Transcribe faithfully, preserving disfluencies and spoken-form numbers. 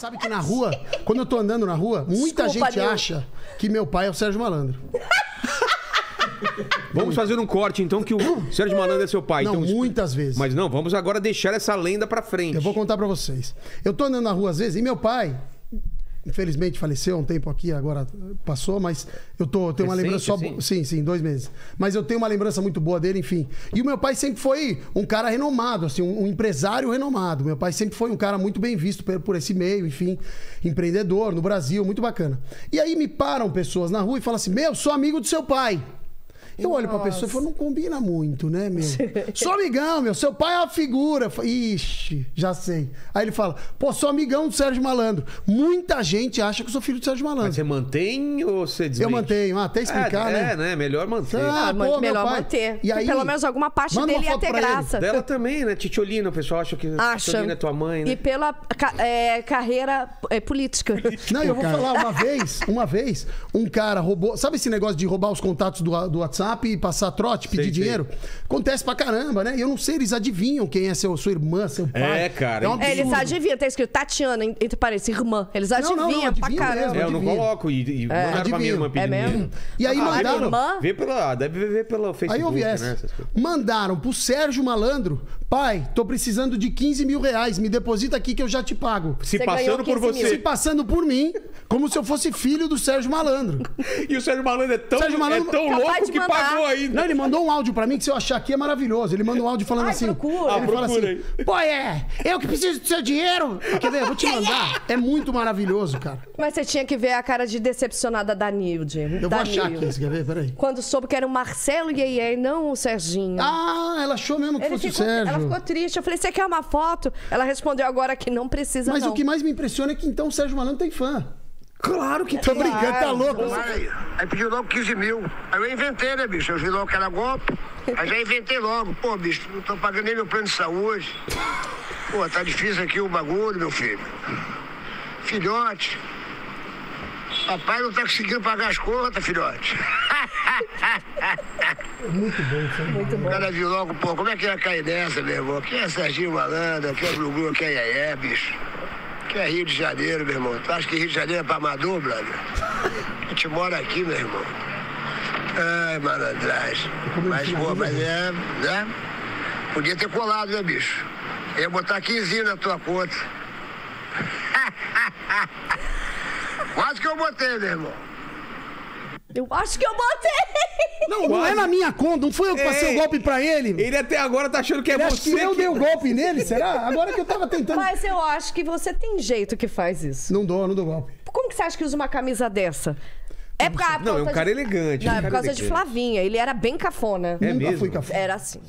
Sabe que na rua, quando eu tô andando na rua, muita Desculpa, gente Deus. acha que meu pai é o Sérgio Malandro. Vamos fazer um corte, então, que o Sérgio Malandro é seu pai. Não, então, muitas vezes. Mas não, vamos agora deixar essa lenda pra frente. Eu vou contar pra vocês. Eu tô andando na rua às vezes e meu pai, infelizmente, faleceu um tempo aqui, agora passou, mas eu tô, eu tenho uma lembrança só... Assim? Sim, sim, dois meses. Mas eu tenho uma lembrança muito boa dele, enfim. E o meu pai sempre foi um cara renomado, assim, um, um empresário renomado. Meu pai sempre foi um cara muito bem visto por, por esse meio, enfim, empreendedor no Brasil, muito bacana. E aí me param pessoas na rua e falam assim, meu, sou amigo do seu pai. Eu olho pra pessoa e falo, não combina muito, né, meu? Sou amigão, meu. Seu pai é uma figura. Falo, ixi, já sei. Aí ele fala, pô, sou amigão do Sérgio Malandro. Muita gente acha que eu sou filho do Sérgio Malandro. Mas você mantém ou você desmente? Eu mantenho. Ah, até explicar, é, né? É, né? Melhor manter. Ah, ah, pô, melhor manter. E aí, pelo menos alguma parte dele ia ter graça. Ele. Dela eu... também, né? Titi Olina, o pessoal acha que Titi Olina é tua mãe, né? E pela é, carreira é, política. Não, eu vou falar uma vez, uma vez, um cara roubou... Sabe esse negócio de roubar os contatos do, do WhatsApp? E passar trote, pedir sei, dinheiro. Sei. Acontece pra caramba, né? E eu não sei, eles adivinham quem é seu, sua irmã, seu pai. É, cara. É um é, eles adivinham, tá escrito Tatiana, entre parênteses, irmã. Eles adivinham, não, não, não, adivinha pra caramba. Mesmo, é, eu não coloco e, e é. mandaram adivinha. pra minha irmã pedir. É mesmo? E aí ah, mandaram... Minha irmã... Vê pela, deve ver pelo Facebook, aí eu vi essa. Né? Mandaram pro Sérgio Malandro, pai, tô precisando de quinze mil reais, me deposita aqui que eu já te pago. Se você passando por você. Mil. Se passando por mim, como se eu fosse filho do Sérgio Malandro. E o Sérgio Malandro é tão, Sérgio Malandro é tão louco que mandar. pagou ainda. Não, ele mandou um áudio pra mim que se eu achar aqui é maravilhoso. Ele manda um áudio falando Ai, assim... Procura. Ele ah, fala assim, pô, é, eu que preciso do seu dinheiro. Quer ver, eu vou te mandar. É muito maravilhoso, cara. Mas você tinha que ver a cara de decepcionada da Nilde. Eu da vou achar Nilde. aqui, você quer ver? Peraí. Quando soube que era o Marcelo Iê Iê e não o Serginho. Ah, ela achou mesmo que ele fosse ficou, o Sérgio. Ela ficou triste. Eu falei, você quer uma foto? Ela respondeu agora que não precisa, Mas não. Mas o que mais me impressiona é que então o Sérgio Malandro tem fã. Claro que tô brincando, claro, tá louco. Aí, aí pediu logo quinze mil. Aí eu inventei, né, bicho? Eu vi logo que era golpe. Aí já inventei logo. Pô, bicho, não tô pagando nem meu plano de saúde. Pô, tá difícil aqui o bagulho, meu filho. Filhote. Papai não tá conseguindo pagar as contas, filhote. Muito bom, isso é muito bom. O cara viu logo, pô, como é que ia cair nessa, meu irmão? Quem é Serginho Malandro? Quem é Gruguru? Quem é Iaé, bicho? Que é Rio de Janeiro, meu irmão. Tu acha que Rio de Janeiro é pra amador, brother? A gente mora aqui, meu irmão. Ai, malandragem. Mas, pô, mas é, né? Podia ter colado, né, bicho? Eu ia botar quinze na tua conta. Quase que eu botei, meu irmão. Eu acho que eu botei. Não, não é na minha conta, não foi eu que passei Ei, o golpe pra ele. Ele até agora tá achando que é ele você. Acho que, que eu dei o golpe nele, será? Agora que eu tava tentando. Mas eu acho que você tem jeito que faz isso. Não dou, não dou golpe. Como que você acha que usa uma camisa dessa? É por causa Não, é um cara de... elegante. Não, é por causa de Flavinha. Ele era bem cafona. É Nunca mesmo? fui cafona. Era assim.